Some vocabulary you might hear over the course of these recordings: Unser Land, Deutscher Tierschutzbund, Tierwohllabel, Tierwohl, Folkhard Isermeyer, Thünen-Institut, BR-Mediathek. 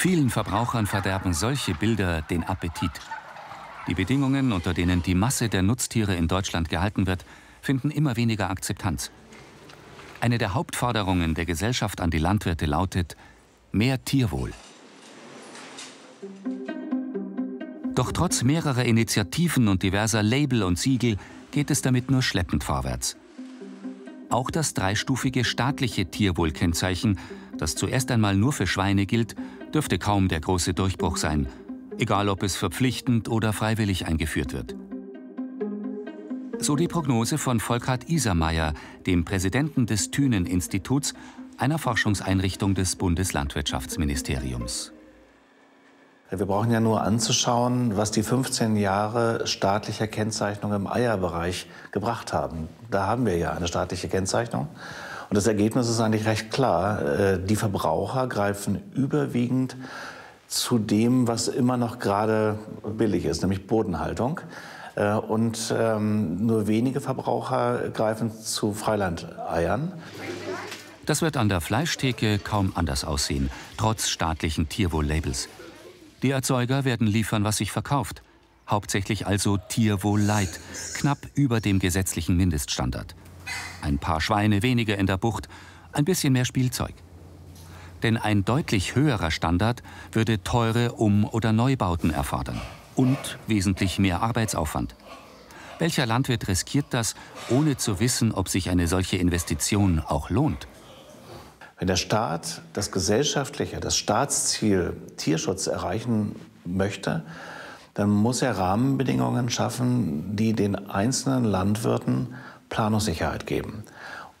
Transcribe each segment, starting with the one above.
Vielen Verbrauchern verderben solche Bilder den Appetit. Die Bedingungen, unter denen die Masse der Nutztiere in Deutschland gehalten wird, finden immer weniger Akzeptanz. Eine der Hauptforderungen der Gesellschaft an die Landwirte lautet: mehr Tierwohl. Doch trotz mehrerer Initiativen und diverser Label und Siegel geht es damit nur schleppend vorwärts. Auch das dreistufige staatliche Tierwohlkennzeichen, das zuerst einmal nur für Schweine gilt, dürfte kaum der große Durchbruch sein, egal ob es verpflichtend oder freiwillig eingeführt wird. So die Prognose von Folkhard Isermeyer, dem Präsidenten des Thünen-Instituts, einer Forschungseinrichtung des Bundeslandwirtschaftsministeriums. Wir brauchen ja nur anzuschauen, was die 15 Jahre staatlicher Kennzeichnung im Eierbereich gebracht haben. Da haben wir ja eine staatliche Kennzeichnung. Und das Ergebnis ist eigentlich recht klar. Die Verbraucher greifen überwiegend zu dem, was immer noch gerade billig ist, nämlich Bodenhaltung. Und nur wenige Verbraucher greifen zu Freilandeiern. Das wird an der Fleischtheke kaum anders aussehen, trotz staatlichen Tierwohl-Labels. Die Erzeuger werden liefern, was sich verkauft. Hauptsächlich also Tierwohl-Light, knapp über dem gesetzlichen Mindeststandard. Ein paar Schweine weniger in der Bucht, ein bisschen mehr Spielzeug. Denn ein deutlich höherer Standard würde teure Um- oder Neubauten erfordern und wesentlich mehr Arbeitsaufwand. Welcher Landwirt riskiert das, ohne zu wissen, ob sich eine solche Investition auch lohnt? Wenn der Staat das gesellschaftliche, das Staatsziel Tierschutz erreichen möchte, dann muss er Rahmenbedingungen schaffen, die den einzelnen Landwirten Planungssicherheit geben.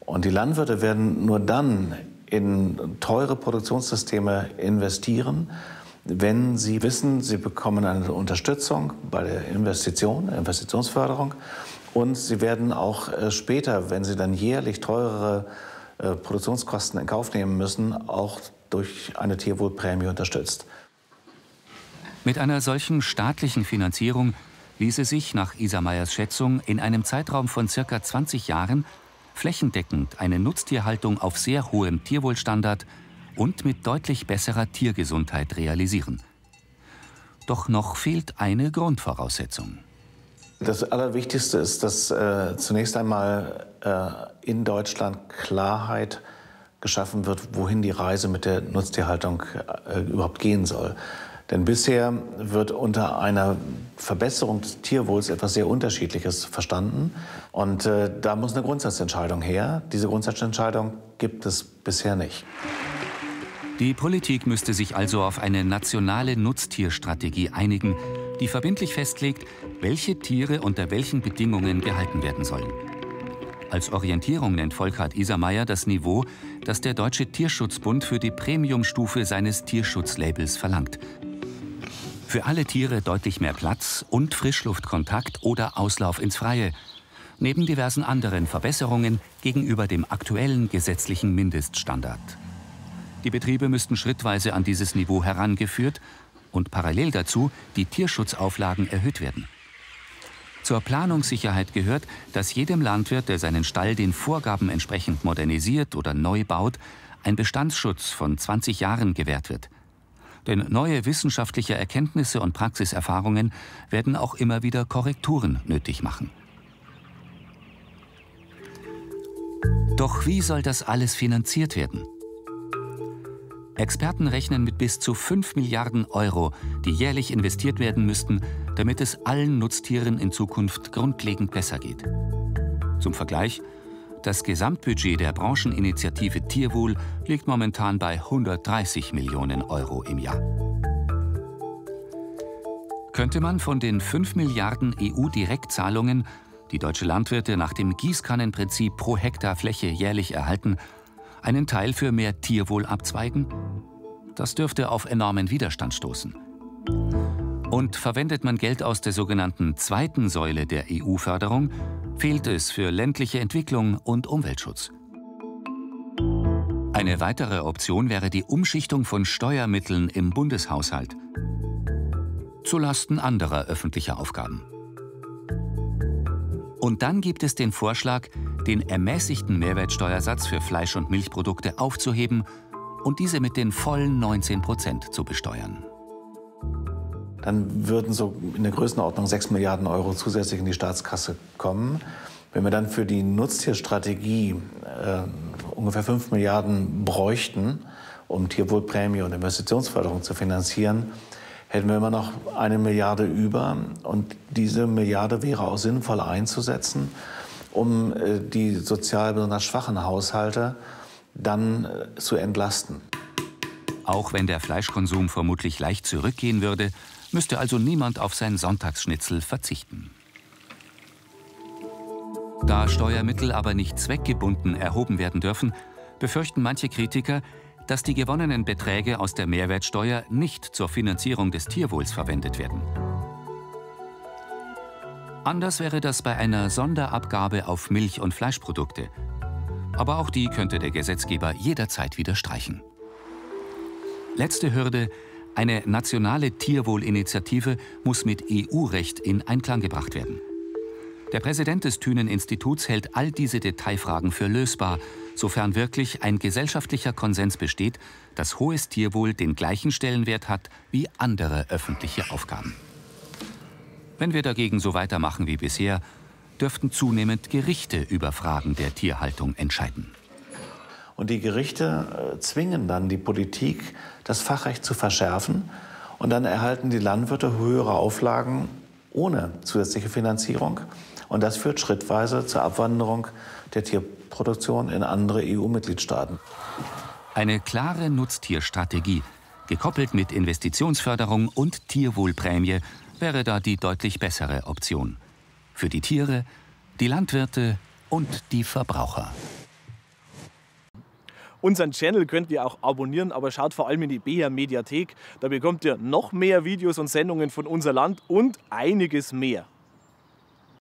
Und die Landwirte werden nur dann in teure Produktionssysteme investieren, wenn sie wissen, sie bekommen eine Unterstützung bei der Investition, Investitionsförderung. Und sie werden auch später, wenn sie dann jährlich teurere Produktionskosten in Kauf nehmen müssen, auch durch eine Tierwohlprämie unterstützt. Mit einer solchen staatlichen Finanzierung ließe sich nach Isermeyers Schätzung in einem Zeitraum von ca. 20 Jahren flächendeckend eine Nutztierhaltung auf sehr hohem Tierwohlstandard und mit deutlich besserer Tiergesundheit realisieren. Doch noch fehlt eine Grundvoraussetzung. Das Allerwichtigste ist, dass zunächst einmal in Deutschland Klarheit geschaffen wird, wohin die Reise mit der Nutztierhaltung überhaupt gehen soll. Denn bisher wird unter einer Verbesserung des Tierwohls etwas sehr Unterschiedliches verstanden. Und da muss eine Grundsatzentscheidung her. Diese Grundsatzentscheidung gibt es bisher nicht. Die Politik müsste sich also auf eine nationale Nutztierstrategie einigen, die verbindlich festlegt, welche Tiere unter welchen Bedingungen gehalten werden sollen. Als Orientierung nennt Folkhard Isermeyer das Niveau, das der Deutsche Tierschutzbund für die Premiumstufe seines Tierschutzlabels verlangt. Für alle Tiere deutlich mehr Platz und Frischluftkontakt oder Auslauf ins Freie, neben diversen anderen Verbesserungen gegenüber dem aktuellen gesetzlichen Mindeststandard. Die Betriebe müssten schrittweise an dieses Niveau herangeführt und parallel dazu die Tierschutzauflagen erhöht werden. Zur Planungssicherheit gehört, dass jedem Landwirt, der seinen Stall den Vorgaben entsprechend modernisiert oder neu baut, ein Bestandsschutz von 20 Jahren gewährt wird. Denn neue wissenschaftliche Erkenntnisse und Praxiserfahrungen werden auch immer wieder Korrekturen nötig machen. Doch wie soll das alles finanziert werden? Experten rechnen mit bis zu 5 Milliarden Euro, die jährlich investiert werden müssten, damit es allen Nutztieren in Zukunft grundlegend besser geht. Zum Vergleich: das Gesamtbudget der Brancheninitiative Tierwohl liegt momentan bei 130 Millionen Euro im Jahr. Könnte man von den 5 Milliarden EU-Direktzahlungen, die deutsche Landwirte nach dem Gießkannenprinzip pro Hektar Fläche jährlich erhalten, einen Teil für mehr Tierwohl abzweigen? Das dürfte auf enormen Widerstand stoßen. Und verwendet man Geld aus der sogenannten zweiten Säule der EU-Förderung, fehlt es für ländliche Entwicklung und Umweltschutz. Eine weitere Option wäre die Umschichtung von Steuermitteln im Bundeshaushalt zulasten anderer öffentlicher Aufgaben. Und dann gibt es den Vorschlag, den ermäßigten Mehrwertsteuersatz für Fleisch- und Milchprodukte aufzuheben und diese mit den vollen 19% zu besteuern. Dann würden so in der Größenordnung 6 Milliarden Euro zusätzlich in die Staatskasse kommen. Wenn wir dann für die Nutztierstrategie ungefähr 5 Milliarden bräuchten, um Tierwohlprämie und Investitionsförderung zu finanzieren, hätten wir immer noch 1 Milliarde über. Und diese Milliarde wäre auch sinnvoll einzusetzen, um die sozial besonders schwachen Haushalte dann zu entlasten. Auch wenn der Fleischkonsum vermutlich leicht zurückgehen würde, müsste also niemand auf sein Sonntagsschnitzel verzichten. Da Steuermittel aber nicht zweckgebunden erhoben werden dürfen, befürchten manche Kritiker, dass die gewonnenen Beträge aus der Mehrwertsteuer nicht zur Finanzierung des Tierwohls verwendet werden. Anders wäre das bei einer Sonderabgabe auf Milch- und Fleischprodukte. Aber auch die könnte der Gesetzgeber jederzeit wieder streichen. Letzte Hürde: Eine nationale Tierwohlinitiative muss mit EU-Recht in Einklang gebracht werden. Der Präsident des Thünen-Instituts hält all diese Detailfragen für lösbar, sofern wirklich ein gesellschaftlicher Konsens besteht, dass hohes Tierwohl den gleichen Stellenwert hat wie andere öffentliche Aufgaben. Wenn wir dagegen so weitermachen wie bisher, dürften zunehmend Gerichte über Fragen der Tierhaltung entscheiden. Und die Gerichte zwingen dann die Politik, das Fachrecht zu verschärfen. Und dann erhalten die Landwirte höhere Auflagen ohne zusätzliche Finanzierung. Und das führt schrittweise zur Abwanderung der Tierproduktion in andere EU-Mitgliedstaaten. Eine klare Nutztierstrategie, gekoppelt mit Investitionsförderung und Tierwohlprämie, wäre da die deutlich bessere Option. Für die Tiere, die Landwirte und die Verbraucher. Unseren Channel könnt ihr auch abonnieren, aber schaut vor allem in die BR-Mediathek. Da bekommt ihr noch mehr Videos und Sendungen von Unser Land und einiges mehr.